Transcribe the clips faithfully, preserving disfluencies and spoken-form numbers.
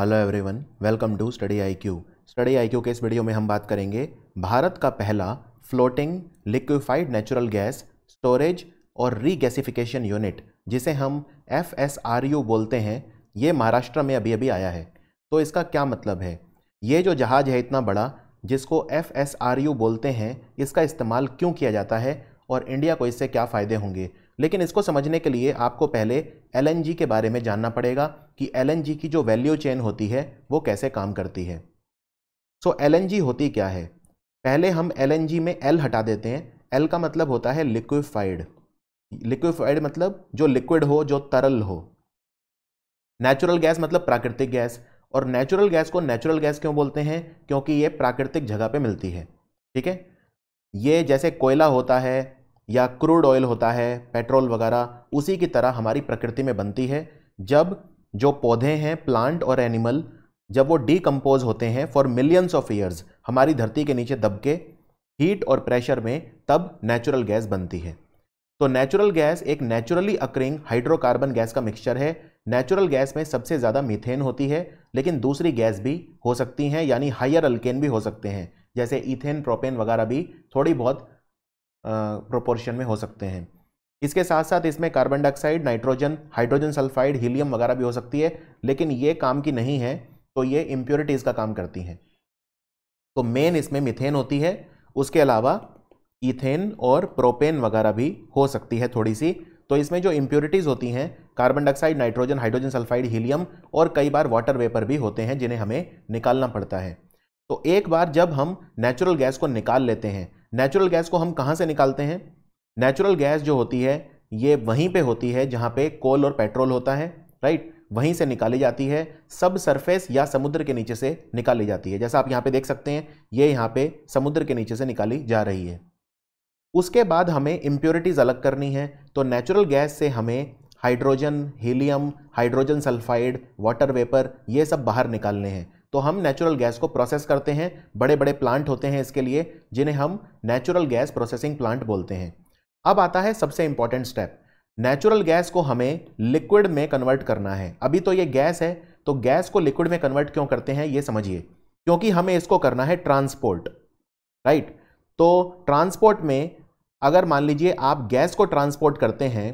Hello everyone, welcome to study I Q. Study I Q के इस video में हम बात करेंगे भारत का पहला floating liquefied natural gas storage और रीगैसिफिकेशन यूनिट, जिसे हम एफ एस आर यू बोलते हैं। ये महाराष्ट्र में अभी अभी आया है। तो इसका क्या मतलब है? ये जो जहाज़ है इतना बड़ा, जिसको एफ एस आर यू बोलते हैं, इसका इस्तेमाल क्यों किया जाता है और इंडिया को इससे क्या फ़ायदे होंगे? लेकिन इसको समझने के लिए आपको पहले एल एन जी के बारे में जानना पड़ेगा कि एल एन जी की जो वैल्यू चेन होती है वो कैसे काम करती है। So so, L N G होती क्या है? पहले हम एल एन जी में L हटा देते हैं। L का मतलब होता है लिक्विफाइड। लिक्विफाइड मतलब जो लिक्विड हो, जो तरल हो। नेचुरल गैस मतलब प्राकृतिक गैस। और नेचुरल गैस को नेचुरल गैस क्यों बोलते हैं? क्योंकि ये प्राकृतिक जगह पे मिलती है। ठीक है, ये जैसे कोयला होता है या क्रूड ऑयल होता है, पेट्रोल वगैरह, उसी की तरह हमारी प्रकृति में बनती है। जब जो पौधे हैं, प्लांट और एनिमल, जब वो डीकम्पोज होते हैं फॉर मिलियंस ऑफ ईयर्स हमारी धरती के नीचे दबके हीट और प्रेशर में, तब नेचुरल गैस बनती है। तो नेचुरल गैस एक नेचुरली अकरिंग हाइड्रोकार्बन गैस का मिक्सचर है। नेचुरल गैस में सबसे ज़्यादा मीथेन होती है, लेकिन दूसरी गैस भी हो सकती हैं, यानी हायर अल्केन भी हो सकते हैं, जैसे ईथेन, प्रोपेन वगैरह भी थोड़ी बहुत प्रोपोर्शन में हो सकते हैं। इसके साथ साथ इसमें carbon dioxide, nitrogen, hydrogen sulphide, helium वगैरह भी हो सकती है, लेकिन ये काम की नहीं है, तो ये इम्प्योरिटीज़ का काम करती हैं। तो मेन इसमें मीथेन होती है, उसके अलावा ईथेन और प्रोपेन वगैरह भी हो सकती है थोड़ी सी। तो इसमें जो इम्प्योरिटीज़ होती हैं, carbon dioxide, nitrogen, hydrogen sulphide, helium और कई बार वाटर वेपर भी होते हैं, जिन्हें हमें निकालना पड़ता है। तो एक बार जब हम नेचुरल गैस को निकाल लेते हैं, नेचुरल गैस को हम कहाँ से निकालते हैं? नेचुरल गैस जो होती है ये वहीं पे होती है जहाँ पे कोल और पेट्रोल होता है, राइट। वहीं से निकाली जाती है, सब सरफेस या समुद्र के नीचे से निकाली जाती है। जैसा आप यहाँ पे देख सकते हैं, ये यहाँ पे समुद्र के नीचे से निकाली जा रही है। उसके बाद हमें इम्प्योरिटीज़ अलग करनी है। तो नेचुरल गैस से हमें hydrogen, helium, hydrogen sulphide, water vapour, ये सब बाहर निकालने हैं। तो हम नेचुरल गैस को प्रोसेस करते हैं। बड़े बड़े प्लांट होते हैं इसके लिए, जिन्हें हम नेचुरल गैस प्रोसेसिंग प्लांट बोलते हैं। अब आता है सबसे इंपॉर्टेंट स्टेप। नेचुरल गैस को हमें लिक्विड में कन्वर्ट करना है। अभी तो ये गैस है, तो गैस को लिक्विड में कन्वर्ट क्यों करते हैं ये समझिए। क्योंकि हमें इसको करना है ट्रांसपोर्ट, राइट। तो ट्रांसपोर्ट में अगर मान लीजिए आप गैस को ट्रांसपोर्ट करते हैं,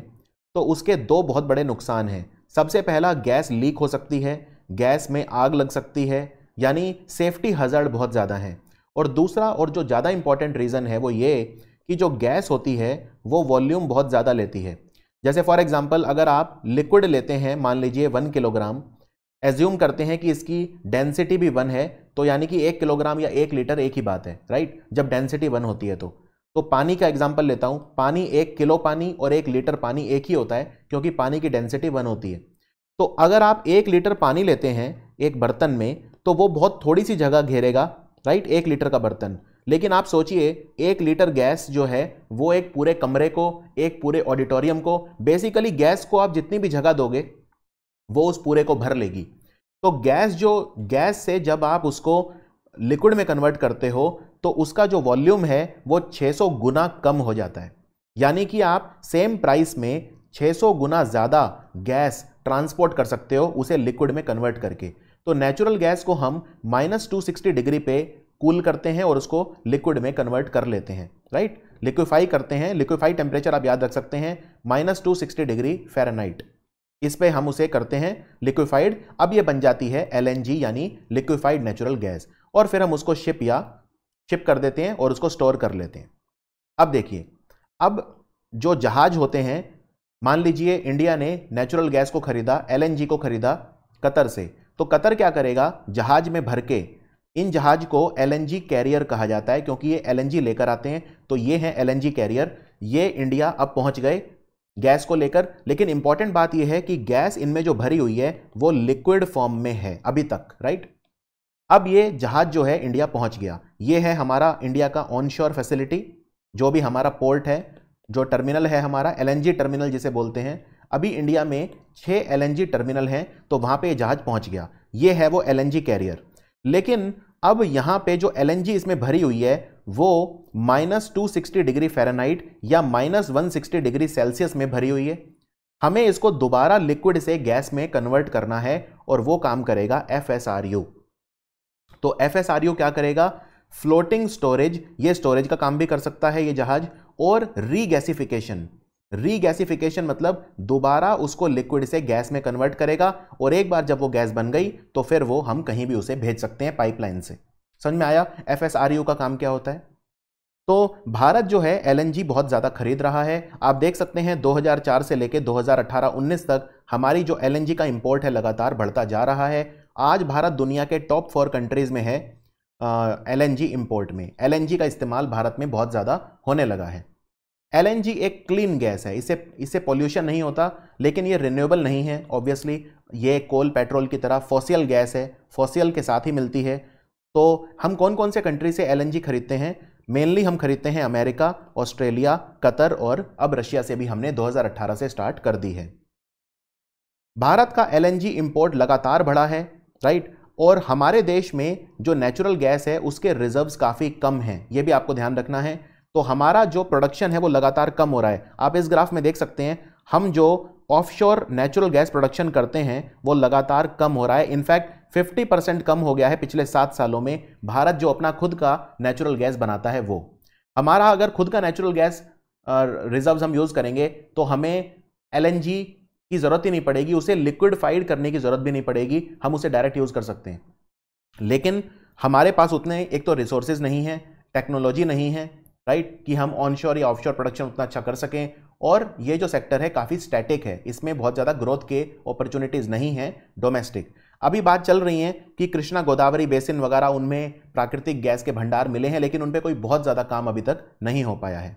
तो उसके दो बहुत बड़े नुकसान हैं। सबसे पहला, गैस लीक हो सकती है, गैस में आग लग सकती है, यानी सेफ्टी हजार्ड बहुत ज़्यादा है। और दूसरा और जो ज़्यादा इंपॉर्टेंट रीज़न है वो ये कि जो गैस होती है वो वॉल्यूम बहुत ज़्यादा लेती है। जैसे फॉर एग्जांपल, अगर आप लिक्विड लेते हैं, मान लीजिए वन किलोग्राम, एज्यूम करते हैं कि इसकी डेंसिटी भी वन है, तो यानी कि एक किलोग्राम या एक लीटर एक ही बात है, राइट, जब डेंसिटी वन होती है। तो तो पानी का एग्जाम्पल लेता हूँ। पानी, एक किलो पानी और एक लीटर पानी एक ही होता है, क्योंकि पानी की डेंसिटी वन होती है। तो अगर आप एक लीटर पानी लेते हैं एक बर्तन में, तो वो बहुत थोड़ी सी जगह घेरेगा, राइट, एक लीटर का बर्तन। लेकिन आप सोचिए, एक लीटर गैस जो है वो एक पूरे कमरे को, एक पूरे ऑडिटोरियम को, बेसिकली गैस को आप जितनी भी जगह दोगे वो उस पूरे को भर लेगी। तो गैस जो गैस से जब आप उसको लिक्विड में कन्वर्ट करते हो, तो उसका जो वॉल्यूम है वो छः सौ गुना कम हो जाता है। यानी कि आप सेम प्राइस में छः सौ गुना ज़्यादा गैस ट्रांसपोर्ट कर सकते हो, उसे लिक्विड में कन्वर्ट करके। तो नेचुरल गैस को हम माइनस टू सिक्सटी डिग्री पे कूल करते हैं और उसको लिक्विड में कन्वर्ट कर लेते हैं, राइट, लिक्विफाई करते हैं। लिक्विफाई टेम्परेचर आप याद रख सकते हैं, minus two sixty degree Fahrenheit, इस पे हम उसे करते हैं लिक्विफाइड। अब ये बन जाती है एल एन जी, यानी लिक्विफाइड नेचुरल गैस। और फिर हम उसको शिप या शिप कर देते हैं और उसको स्टोर कर लेते हैं। अब देखिए, अब जो जहाज़ होते हैं, मान लीजिए इंडिया ने नेचुरल गैस को खरीदा, एल एन जी को खरीदा कतर से, तो कतर क्या करेगा, जहाज में भर के, इन जहाज को एल एन जी कैरियर कहा जाता है, क्योंकि ये एल एन जी लेकर आते हैं। तो ये हैं एल एन जी कैरियर। ये इंडिया अब पहुंच गए गैस को लेकर। लेकिन इंपॉर्टेंट बात ये है कि गैस इनमें जो भरी हुई है वो लिक्विड फॉर्म में है अभी तक, राइट। अब ये जहाज जो है इंडिया पहुँच गया। ये है हमारा इंडिया का ऑनशोर फैसिलिटी, जो भी हमारा पोर्ट है, जो टर्मिनल है हमारा, एल एन जी टर्मिनल जिसे बोलते हैं। अभी इंडिया में छः एल एन जी टर्मिनल हैं, तो वहाँ पे ये जहाज़ पहुँच गया। ये है वो एल एन जी कैरियर। लेकिन अब यहाँ पे जो एल एन जी इसमें भरी हुई है वो minus two sixty degree Fahrenheit या minus one sixty degree Celsius में भरी हुई है। हमें इसको दोबारा लिक्विड से गैस में कन्वर्ट करना है और वो काम करेगा एफ एस आर यू। तो एफ एस आर यू क्या करेगा? फ्लोटिंग स्टोरेज, ये स्टोरेज का काम भी कर सकता है ये जहाज, और रीगैसिफिकेशन। रीगैसिफिकेशन मतलब दोबारा उसको लिक्विड से गैस में कन्वर्ट करेगा, और एक बार जब वो गैस बन गई तो फिर वो हम कहीं भी उसे भेज सकते हैं पाइपलाइन से। समझ में आया एफ एस आर यू का काम क्या होता है? तो भारत जो है एल एन जी बहुत ज़्यादा खरीद रहा है। आप देख सकते हैं दो हज़ार चार से लेकर दो हज़ार अठारह उन्नीस तक हमारी जो एल एन जी का इंपोर्ट है लगातार बढ़ता जा रहा है। आज भारत दुनिया के टॉप फोर कंट्रीज़ में है एल एन जी इंपोर्ट में। एल एन जी का इस्तेमाल भारत में बहुत ज़्यादा होने लगा है। एल एन जी एक क्लीन गैस है, इसे इससे पॉल्यूशन नहीं होता, लेकिन ये रिन्यूएबल नहीं है ऑब्वियसली। ये कोल पेट्रोल की तरह फॉसियल गैस है, फॉसियल के साथ ही मिलती है। तो हम कौन कौन से कंट्री से एल एन जी खरीदते हैं? मेनली हम खरीदते हैं अमेरिका, ऑस्ट्रेलिया, कतर, और अब रशिया से भी हमने दो हज़ार अठारह से स्टार्ट कर दी है। भारत का एल एन जी इंपोर्ट लगातार बढ़ा है, राइट। और हमारे देश में जो नेचुरल गैस है उसके रिजर्व्स काफ़ी कम हैं, ये भी आपको ध्यान रखना है। तो हमारा जो प्रोडक्शन है वो लगातार कम हो रहा है। आप इस ग्राफ में देख सकते हैं हम जो ऑफशोर नेचुरल गैस प्रोडक्शन करते हैं वो लगातार कम हो रहा है। इनफैक्ट पचास परसेंट कम हो गया है पिछले सात सालों में। भारत जो अपना खुद का नेचुरल गैस बनाता है वो, हमारा अगर खुद का नेचुरल गैस रिजर्व्स हम यूज़ करेंगे तो हमें एल एन जी की ज़रूरत ही नहीं पड़ेगी, उसे लिक्विडफाइड करने की ज़रूरत भी नहीं पड़ेगी, हम उसे डायरेक्ट यूज़ कर सकते हैं। लेकिन हमारे पास उतने एक तो रिसोर्सेज नहीं हैं, टेक्नोलॉजी नहीं है, राइट, कि हम ऑनशोर या ऑफशोर प्रोडक्शन उतना अच्छा कर सकें। और ये जो सेक्टर है काफ़ी स्टैटिक है, इसमें बहुत ज़्यादा ग्रोथ के अपॉर्चुनिटीज़ नहीं हैं डोमेस्टिक। अभी बात चल रही है कि कृष्णा गोदावरी बेसिन वगैरह उनमें प्राकृतिक गैस के भंडार मिले हैं, लेकिन उन पे कोई बहुत ज़्यादा काम अभी तक नहीं हो पाया है।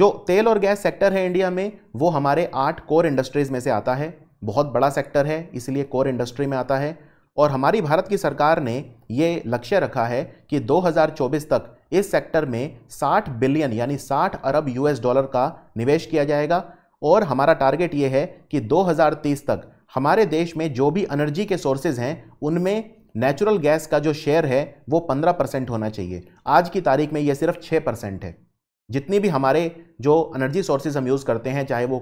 जो तेल और गैस सेक्टर है इंडिया में वो हमारे आठ कोर इंडस्ट्रीज़ में से आता है। बहुत बड़ा सेक्टर है इसलिए कोर इंडस्ट्री में आता है। और हमारी भारत की सरकार ने ये लक्ष्य रखा है कि दो हज़ार चौबीस तक इस सेक्टर में साठ बिलियन यानी साठ अरब यू एस डॉलर का निवेश किया जाएगा। और हमारा टारगेट ये है कि दो हज़ार तीस तक हमारे देश में जो भी एनर्जी के सोर्सेज हैं उनमें नेचुरल गैस का जो शेयर है वो पंद्रह परसेंट होना चाहिए। आज की तारीख में ये सिर्फ छह परसेंट है। जितनी भी हमारे जो एनर्जी सोर्सेज हम यूज़ करते हैं, चाहे वो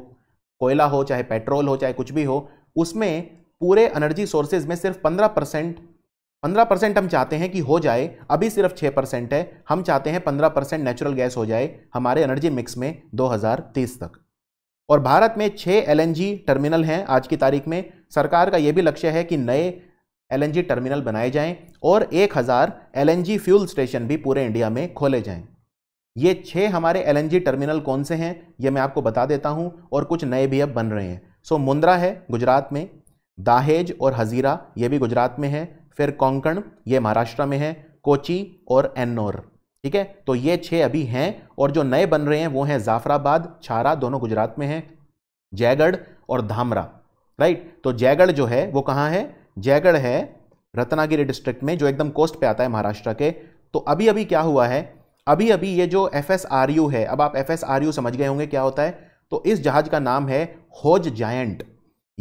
कोयला हो, चाहे पेट्रोल हो, चाहे कुछ भी हो, उसमें पूरे एनर्जी सोर्सेज में सिर्फ पंद्रह परसेंट पंद्रह परसेंट हम चाहते हैं कि हो जाए। अभी सिर्फ छह परसेंट है, हम चाहते हैं पंद्रह परसेंट नेचुरल गैस हो जाए हमारे एनर्जी मिक्स में दो हज़ार तीस तक। और भारत में छः एल एन जी टर्मिनल हैं आज की तारीख में। सरकार का ये भी लक्ष्य है कि नए एल एन जी टर्मिनल बनाए जाएं और एक हज़ार L N G fuel station भी पूरे इंडिया में खोले जाएं। ये छः हमारे एल एन जी टर्मिनल कौन से हैं ये मैं आपको बता देता हूँ, और कुछ नए भी अब बन रहे हैं। सो मुंद्रा है गुजरात में, दाहेज और हज़ीरा ये भी गुजरात में है, फिर कोंकण ये महाराष्ट्र में है, कोची और एन्नौर, ठीक है। तो ये छः अभी हैं, और जो नए बन रहे हैं वो हैं जाफराबाद, छारा दोनों गुजरात में हैं, जयगढ़ और धामरा, राइट। तो जयगढ़ जो है वो कहाँ है? जयगढ़ है रत्नागिरी डिस्ट्रिक्ट में, जो एकदम कोस्ट पे आता है महाराष्ट्र के। तो अभी अभी क्या हुआ है, अभी अभी ये जो एफ एस आर यू है, अब आप एफ एस आर यू समझ गए होंगे क्या होता है। तो इस जहाज का नाम है होज जायंट।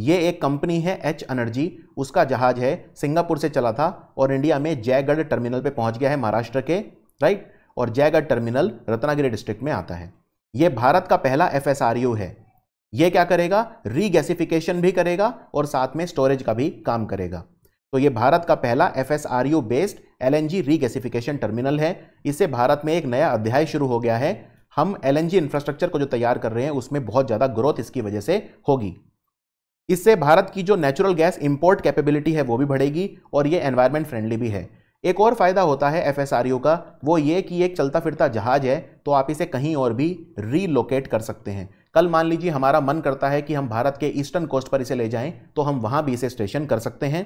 ये एक कंपनी है एच एनर्जी, उसका जहाज है, सिंगापुर से चला था और इंडिया में जयगढ़ टर्मिनल पे पहुंच गया है महाराष्ट्र के, राइट। और जयगढ़ टर्मिनल रत्नागिरी डिस्ट्रिक्ट में आता है। ये भारत का पहला एफ एस आर यू है। ये क्या करेगा? रीगैसिफिकेशन भी करेगा और साथ में स्टोरेज का भी काम करेगा। तो ये भारत का पहला F S R U based L N G regasification terminal है। इससे भारत में एक नया अध्याय शुरू हो गया है। हम एल एन जी इंफ्रास्ट्रक्चर को जो तैयार कर रहे हैं उसमें बहुत ज़्यादा ग्रोथ इसकी वजह से होगी। इससे भारत की जो नेचुरल गैस इंपोर्ट कैपेबिलिटी है वो भी बढ़ेगी, और ये एनवायरनमेंट फ्रेंडली भी है। एक और फ़ायदा होता है एफ एस आर यू का, वो ये कि एक चलता फिरता जहाज है, तो आप इसे कहीं और भी रीलोकेट कर सकते हैं। कल मान लीजिए हमारा मन करता है कि हम भारत के ईस्टर्न कोस्ट पर इसे ले जाएं, तो हम वहाँ भी इसे स्टेशन कर सकते हैं।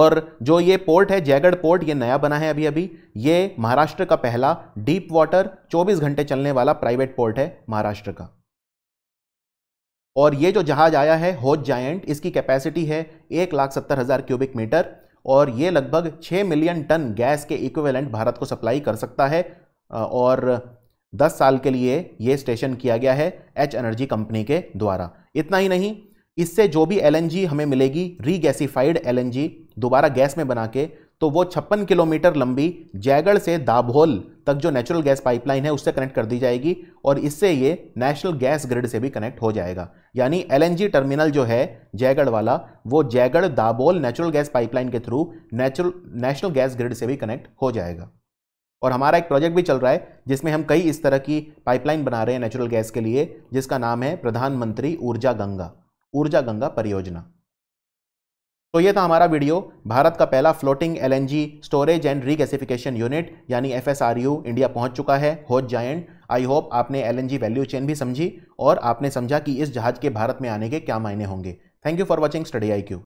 और जो ये पोर्ट है जयगढ़ पोर्ट, ये नया बना है अभी अभी। ये महाराष्ट्र का पहला डीप वाटर चौबीस घंटे चलने वाला प्राइवेट पोर्ट है महाराष्ट्र का। और ये जो जहाज आया है होज जायंट, इसकी कैपेसिटी है एक लाख सत्तर हज़ार क्यूबिक मीटर, और ये लगभग छः मिलियन टन गैस के इक्विवेलेंट भारत को सप्लाई कर सकता है। और दस साल के लिए ये स्टेशन किया गया है एच एनर्जी कंपनी के द्वारा। इतना ही नहीं, इससे जो भी एल एन जी हमें मिलेगी रीगैसिफाइड एल एन जी दोबारा गैस में बना के, तो वो छप्पन किलोमीटर लंबी जयगढ़ से दाभोल तक जो नेचुरल गैस पाइपलाइन है उससे कनेक्ट कर दी जाएगी और इससे ये नेशनल गैस ग्रिड से भी कनेक्ट हो जाएगा। यानी एलएनजी टर्मिनल जो है जयगढ़ वाला वो Jaigarh Dabhol natural gas pipeline के through natural national gas grid से भी कनेक्ट हो जाएगा। और हमारा एक प्रोजेक्ट भी चल रहा है जिसमें हम कई इस तरह की पाइपलाइन बना रहे हैं नेचुरल गैस के लिए, जिसका नाम है प्रधानमंत्री ऊर्जा गंगा ऊर्जा गंगा परियोजना। तो ये था हमारा वीडियो, भारत का पहला floating LNG storage and regasification unit यानी एफएसआरयू इंडिया पहुंच चुका है, होज जायंट। आई होप आपने एलएनजी वैल्यू चेन भी समझी और आपने समझा कि इस जहाज के भारत में आने के क्या मायने होंगे। Thank you for watching study I Q.